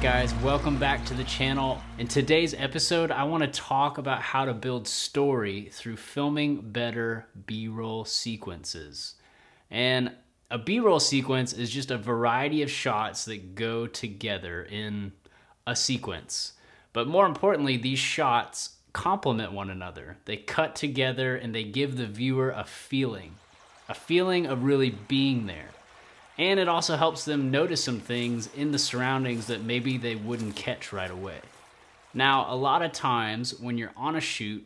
right, guys, welcome back to the channel. In today's episode, I want to talk about how to build story through filming better B-roll sequences. And a B-roll sequence is just a variety of shots that go together in a sequence. But more importantly, these shots complement one another. They cut together and they give the viewer a feeling of really being there. And it also helps them notice some things in the surroundings that maybe they wouldn't catch right away. Now, a lot of times when you're on a shoot,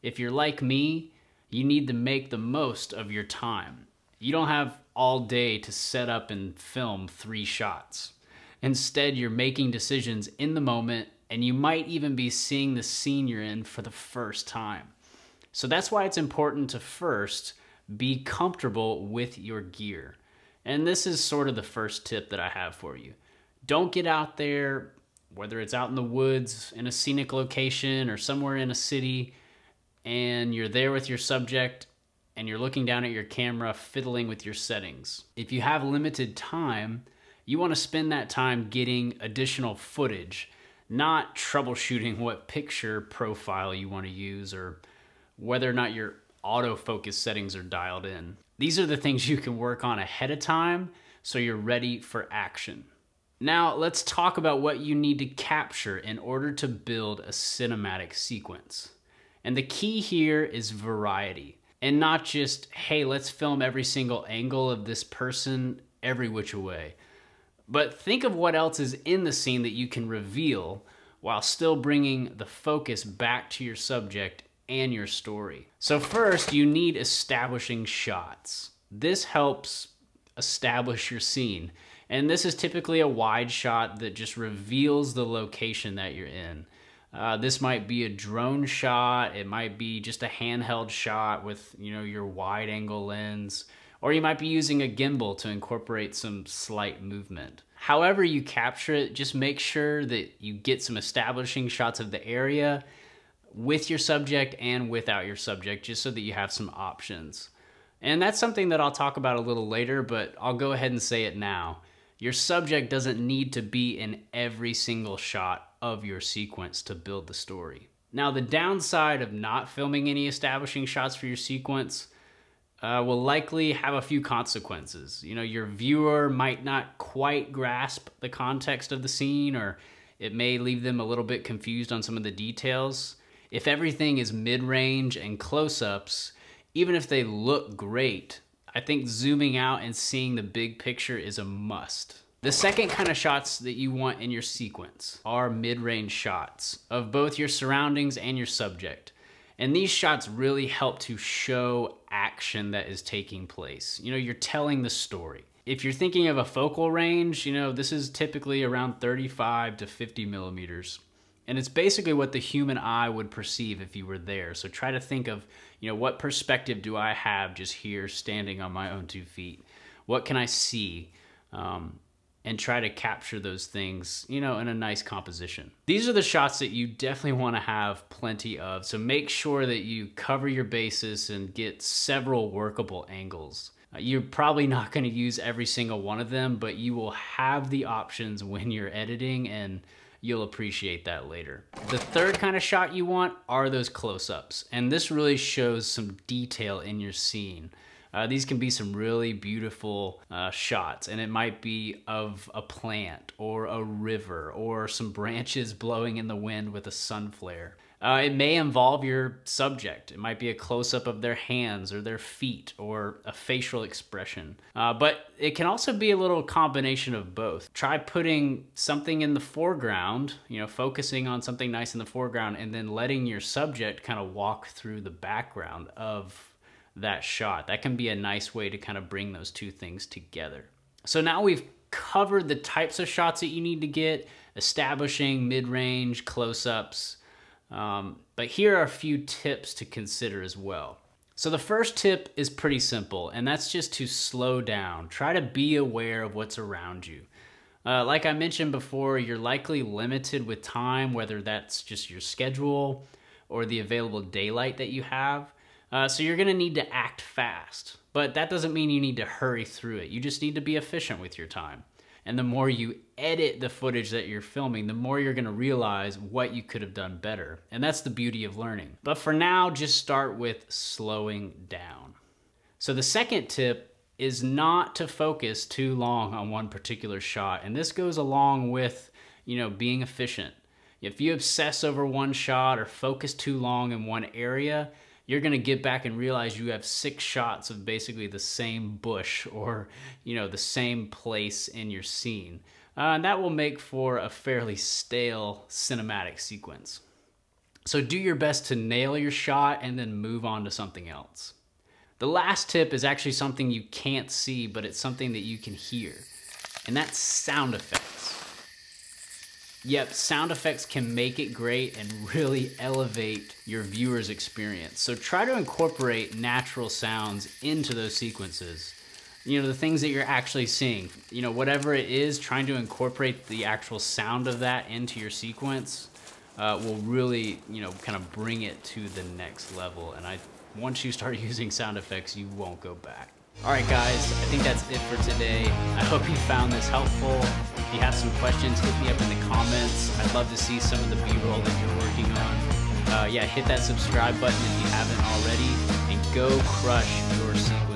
if you're like me, you need to make the most of your time. You don't have all day to set up and film 3 shots. Instead, you're making decisions in the moment, and you might even be seeing the scene you're in for the first time. So that's why it's important to first be comfortable with your gear. And this is sort of the first tip that I have for you. Don't get out there, whether it's out in the woods, in a scenic location, or somewhere in a city, and you're there with your subject, and you're looking down at your camera, fiddling with your settings. If you have limited time, you want to spend that time getting additional footage, not troubleshooting what picture profile you want to use, or whether or not your autofocus settings are dialed in. These are the things you can work on ahead of time so you're ready for action. Now let's talk about what you need to capture in order to build a cinematic sequence. And the key here is variety. And not just, hey, let's film every single angle of this person every which way. But think of what else is in the scene that you can reveal while still bringing the focus back to your subject and your story. So first, you need establishing shots. This helps establish your scene. And this is typically a wide shot that just reveals the location that you're in. This might be a drone shot, it might be just a handheld shot with, you know, your wide angle lens, or you might be using a gimbal to incorporate some slight movement. However you capture it, just make sure that you get some establishing shots of the area with your subject and without your subject, just so that you have some options. And that's something that I'll talk about a little later, but I'll go ahead and say it now. Your subject doesn't need to be in every single shot of your sequence to build the story. Now, the downside of not filming any establishing shots for your sequence will likely have a few consequences. You know, your viewer might not quite grasp the context of the scene, or it may leave them a little bit confused on some of the details. If everything is mid-range and close-ups, even if they look great, I think zooming out and seeing the big picture is a must. The second kind of shots that you want in your sequence are mid-range shots of both your surroundings and your subject. And these shots really help to show action that is taking place. You know, you're telling the story. If you're thinking of a focal range, you know, this is typically around 35 to 50 millimeters. And it's basically what the human eye would perceive if you were there. So try to think of, you know, what perspective do I have just here standing on my own 2 feet? What can I see? And try to capture those things, you know, in a nice composition. These are the shots that you definitely want to have plenty of. So make sure that you cover your bases and get several workable angles. You're probably not going to use every single one of them, but you will have the options when you're editing, and you'll appreciate that later. The third kind of shot you want are those close-ups. And this really shows some detail in your scene. These can be some really beautiful shots, and it might be of a plant or a river or some branches blowing in the wind with a sun flare. It may involve your subject. It might be a close-up of their hands or their feet or a facial expression. But it can also be a little combination of both. Try putting something in the foreground, you know, focusing on something nice in the foreground, and then letting your subject kind of walk through the background of that shot. That can be a nice way to kind of bring those two things together. So now we've covered the types of shots that you need to get, establishing, mid-range, close-ups. But here are a few tips to consider as well. So the first tip is pretty simple, and that's just to slow down. Try to be aware of what's around you. Like I mentioned before, you're likely limited with time, whether that's just your schedule or the available daylight that you have. So you're going to need to act fast, but that doesn't mean you need to hurry through it. You just need to be efficient with your time. And the more you edit the footage that you're filming, the more you're gonna realize what you could have done better. And that's the beauty of learning. But for now, just start with slowing down. So the second tip is not to focus too long on one particular shot. And this goes along with, being efficient. If you obsess over one shot or focus too long in one area, you're gonna get back and realize you have 6 shots of basically the same bush or the same place in your scene. And that will make for a fairly stale cinematic sequence. So do your best to nail your shot and then move on to something else. The last tip is actually something you can't see, but it's something that you can hear, and that's sound effects. Yep, sound effects can make it great and really elevate your viewer's experience. So try to incorporate natural sounds into those sequences. The things that you're actually seeing, whatever it is, trying to incorporate the actual sound of that into your sequence will really, kind of bring it to the next level. And once you start using sound effects, you won't go back. All right, guys, I think that's it for today. I hope you found this helpful. If you have some questions, hit me up in the comments. I'd love to see some of the B-roll that you're working on. Yeah, hit that subscribe button if you haven't already, and go crush your sequence.